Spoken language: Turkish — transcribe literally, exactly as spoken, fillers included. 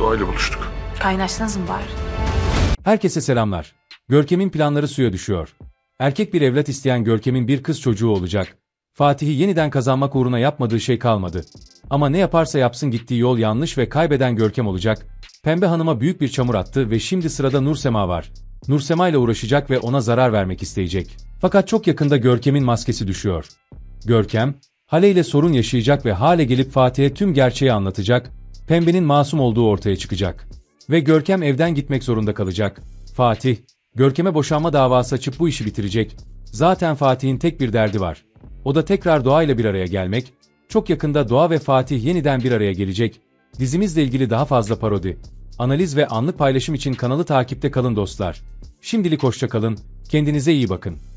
Doğa ile buluştuk. Kaynaştınız mı bari? Herkese selamlar. Görkem'in planları suya düşüyor. Erkek bir evlat isteyen Görkem'in bir kız çocuğu olacak. Fatih'i yeniden kazanmak uğruna yapmadığı şey kalmadı. Ama ne yaparsa yapsın gittiği yol yanlış ve kaybeden Görkem olacak. Pembe Hanım'a büyük bir çamur attı ve şimdi sırada Nursema var. Nursema ile uğraşacak ve ona zarar vermek isteyecek. Fakat çok yakında Görkem'in maskesi düşüyor. Görkem, Hale ile sorun yaşayacak ve Hale gelip Fatih'e tüm gerçeği anlatacak. Pembe'nin masum olduğu ortaya çıkacak. Ve Görkem evden gitmek zorunda kalacak. Fatih, Görkem'e boşanma davası açıp bu işi bitirecek. Zaten Fatih'in tek bir derdi var. O da tekrar Doğa ile bir araya gelmek. Çok yakında Doğa ve Fatih yeniden bir araya gelecek. Dizimizle ilgili daha fazla parodi, analiz ve anlık paylaşım için kanalı takipte kalın dostlar. Şimdilik hoşça kalın, kendinize iyi bakın.